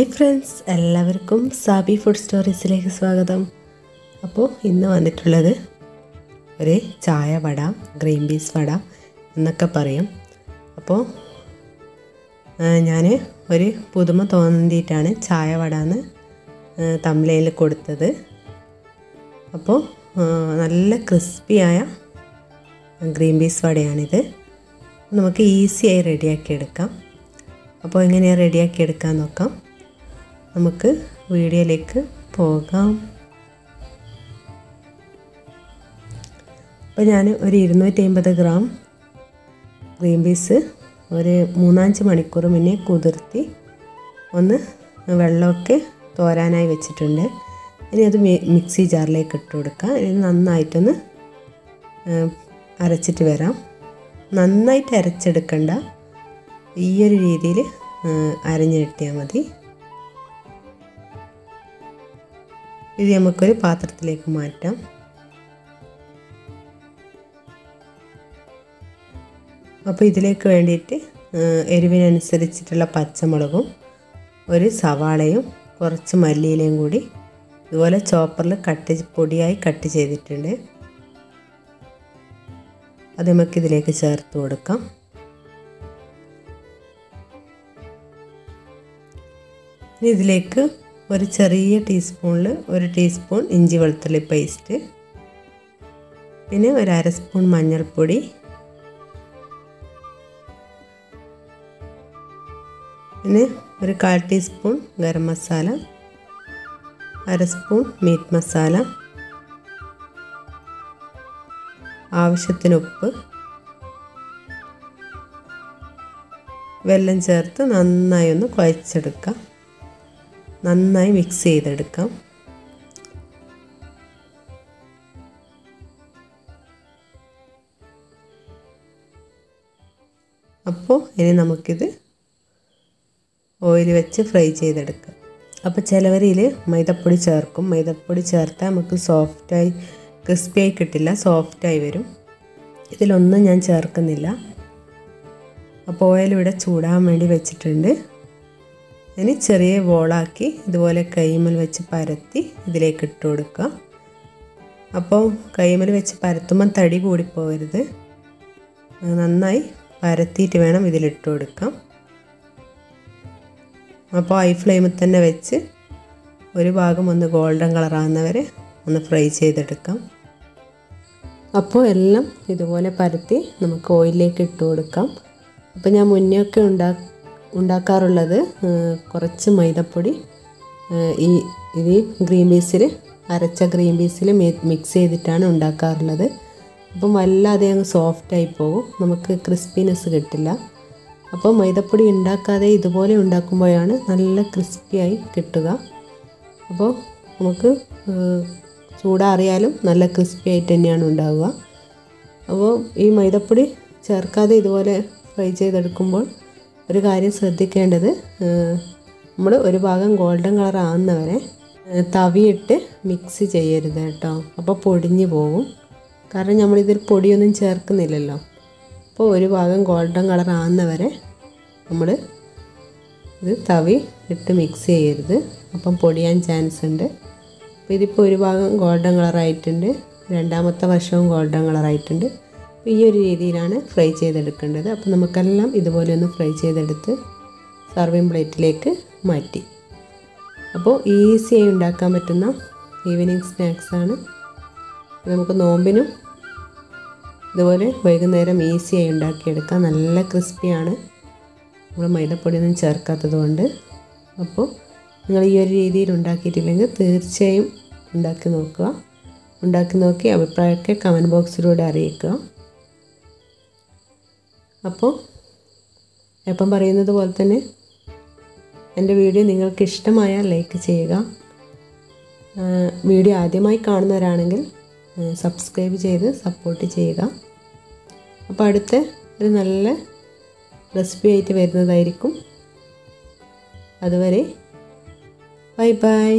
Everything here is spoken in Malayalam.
ഹായ് ഫ്രണ്ട്സ്, എല്ലാവർക്കും സാബി ഫുഡ് സ്റ്റോറീസിലേക്ക് സ്വാഗതം. അപ്പോൾ ഇന്ന് വന്നിട്ടുള്ളത് ഒരു ചായ വട, ഗ്രീൻ പീസ് വട എന്നൊക്കെ പറയും. അപ്പോൾ ഞാൻ ഒരു പുതുമ തോന്നിയിട്ടാണ് ചായ വട എന്ന് തമിഴിൽ കൊടുത്തത്. അപ്പോൾ നല്ല ക്രിസ്പിയായ ഗ്രീൻ പീസ് വടയാണിത്. നമുക്ക് ഈസിയായി റെഡിയാക്കിയെടുക്കാം. അപ്പോൾ എങ്ങനെയാണ് റെഡിയാക്കിയെടുക്കാൻ നോക്കാം. നമുക്ക് വീഡിയോയിലേക്ക് പോകാം. അപ്പോൾ ഞാൻ ഒരു 250 ഗ്രാം ഗ്രീൻ പീസ് ഒരു 3-5 മണിക്കൂർ മുന്നേ കുതിർത്തി ഒന്ന് വെള്ളമൊക്കെ തോരാനായി വെച്ചിട്ടുണ്ട്. ഇനി അത് മിക്സി ജാറിലേക്ക് ഇട്ട് കൊടുക്കാം. ഇനി നന്നായിട്ടൊന്ന് അരച്ചിട്ട് വരാം. നന്നായിട്ട് അരച്ചെടുക്കണ്ട, ഈ ഒരു രീതിയിൽ അരഞ്ഞു കിട്ടിയാൽ മതി. ഇത് നമുക്കൊരു പാത്രത്തിലേക്ക് മാറ്റാം. അപ്പോൾ ഇതിലേക്ക് വേണ്ടിയിട്ട് എരിവിനനുസരിച്ചിട്ടുള്ള പച്ചമുളകും ഒരു സവാളയും കുറച്ച് മല്ലിയിലയും കൂടി ഇതുപോലെ ചോപ്പറിൽ പൊടിയായി കട്ട് ചെയ്തിട്ടുണ്ട്. അത് നമുക്കിതിലേക്ക് ചേർത്ത് കൊടുക്കാം. ഇനി ഇതിലേക്ക് ഒരു ചെറിയ ടീസ്പൂണിൽ 1 ടീസ്പൂൺ ഇഞ്ചി വെളുത്തുള്ളി പേസ്റ്റ്, പിന്നെ ഒരു 1/2 സ്പൂൺ മഞ്ഞൾപ്പൊടി, പിന്നെ ഒരു 1/4 teaspoon garam masala, 1/2 spoon meat masala, ആവശ്യത്തിന് ഉപ്പ്, വെള്ളം ചേർത്ത് നന്നായി ഒന്ന് കുഴച്ചെടുക്കാം. നന്നായി മിക്സ് ചെയ്തെടുക്കാം. അപ്പോൾ ഇനി നമുക്കിത് ഓയിൽ വെച്ച് ഫ്രൈ ചെയ്തെടുക്കാം. അപ്പോൾ ചിലവരിൽ മൈദപ്പൊടി ചേർക്കും. മൈദപ്പൊടി ചേർത്താൽ നമുക്ക് സോഫ്റ്റായി ക്രിസ്പിയായി കിട്ടില്ല, സോഫ്റ്റായി വരും. ഇതിലൊന്നും ഞാൻ ചേർക്കുന്നില്ല. അപ്പോൾ ഓയിൽ ഇവിടെ ചൂടാൻ വേണ്ടി വെച്ചിട്ടുണ്ട്. ഇനി ചെറിയ ബോളാക്കി ഇതുപോലെ കൈമൽ വെച്ച് പരത്തി ഇതിലേക്ക് ഇട്ട് കൊടുക്കുക. അപ്പോൾ കൈമൽ വെച്ച് പരത്തുമ്പം തടി കൂടിപ്പോകരുത്, നന്നായി പരത്തിയിട്ട് വേണം ഇതിലിട്ട് കൊടുക്കാം. അപ്പോൾ ഹൈ ഫ്ലെയിമിൽ തന്നെ വെച്ച് ഒരു ഭാഗം ഒന്ന് ഗോൾഡൻ കളറാകുന്നവരെ ഒന്ന് ഫ്രൈ ചെയ്തെടുക്കാം. അപ്പോൾ എല്ലാം ഇതുപോലെ പരത്തി നമുക്ക് ഓയിലിലേക്ക് ഇട്ട് കൊടുക്കാം. അപ്പോൾ ഞാൻ മുന്നേയൊക്കെ ഉണ്ടാക്കാറുള്ളത് കുറച്ച് മൈദപ്പൊടി ഈ ഗ്രീൻ പീസിൽ അരച്ച ഗ്രീൻ പീസിൽ മിക്സ് ചെയ്തിട്ടാണ് ഉണ്ടാക്കാറുള്ളത്. അപ്പം വല്ലാതെ അങ്ങ് സോഫ്റ്റായി പോകും, നമുക്ക് ക്രിസ്പിനെസ് കിട്ടില്ല. അപ്പോൾ മൈദപ്പൊടി ഉണ്ടാക്കാതെ ഇതുപോലെ ഉണ്ടാക്കുമ്പോഴാണ് നല്ല ക്രിസ്പിയായി കിട്ടുക. അപ്പോൾ നമുക്ക് ചൂടാറിയാലും നല്ല ക്രിസ്പിയായിട്ട് തന്നെയാണ് ഉണ്ടാവുക. അപ്പോൾ ഈ മൈദപ്പൊടി ചേർക്കാതെ ഇതുപോലെ ഫ്രൈ ചെയ്തെടുക്കുമ്പോൾ ഒരു കാര്യം ശ്രദ്ധിക്കേണ്ടത്, നമ്മൾ ഒരു ഭാഗം ഗോൾഡൻ കളർ ആവുന്നവരെ തവിയിട്ട് മിക്സ് ചെയ്യരുത് കേട്ടോ. അപ്പോൾ പൊടിഞ്ഞു പോകും, കാരണം നമ്മളിതിൽ പൊടിയൊന്നും ചേർക്കുന്നില്ലല്ലോ. അപ്പോൾ ഒരു ഭാഗം ഗോൾഡൻ കളർ ആവുന്നവരെ നമ്മൾ ഇത് തവി ഇട്ട് മിക്സ് ചെയ്യരുത്, അപ്പം പൊടിയാൻ ചാൻസ് ഉണ്ട്. അപ്പോൾ ഇതിപ്പോൾ ഒരു ഭാഗം ഗോൾഡൻ കളറായിട്ടുണ്ട്, രണ്ടാമത്തെ വശവും ഗോൾഡൻ കളറായിട്ടുണ്ട്. ഈ ഒരു രീതിയിലാണ് ഫ്രൈ ചെയ്തെടുക്കേണ്ടത്. അപ്പോൾ നമുക്കെല്ലാം ഇതുപോലെ ഒന്ന് ഫ്രൈ ചെയ്തെടുത്ത് സർവിംഗ് പ്ലേറ്റിലേക്ക് മാറ്റി. അപ്പോൾ ഈസിയായി ഉണ്ടാക്കാൻ പറ്റുന്ന ഈവനിങ് സ്നാക്സാണ്. നമുക്ക് നോമ്പിനും ഇതുപോലെ വൈകുന്നേരം ഈസിയായി ഉണ്ടാക്കിയെടുക്കാം. നല്ല ക്രിസ്പിയാണ്, നമ്മൾ മൈദപ്പൊടിയൊന്നും ചേർക്കാത്തത് കൊണ്ട്. അപ്പോൾ നിങ്ങൾ ഈ ഒരു രീതിയിൽ ഉണ്ടാക്കിയിട്ടില്ലെങ്കിൽ തീർച്ചയായും ഉണ്ടാക്കി നോക്കി അഭിപ്രായമൊക്കെ കമൻറ്റ് ബോക്സിലൂടെ അറിയിക്കുക. അപ്പോൾ എപ്പം പറയുന്നത് പോലെ തന്നെ എൻ്റെ വീഡിയോ നിങ്ങൾക്ക് ഇഷ്ടമായാൽ ലൈക്ക് ചെയ്യുക. വീഡിയോ ആദ്യമായി കാണുന്നവരാണെങ്കിൽ സബ്സ്ക്രൈബ് ചെയ്ത് സപ്പോർട്ട് ചെയ്യുക. അപ്പോൾ അടുത്ത ഒരു നല്ല റെസിപ്പി ആയിട്ട് വരുന്നതായിരിക്കും. അതുവരെ ബൈ ബൈ.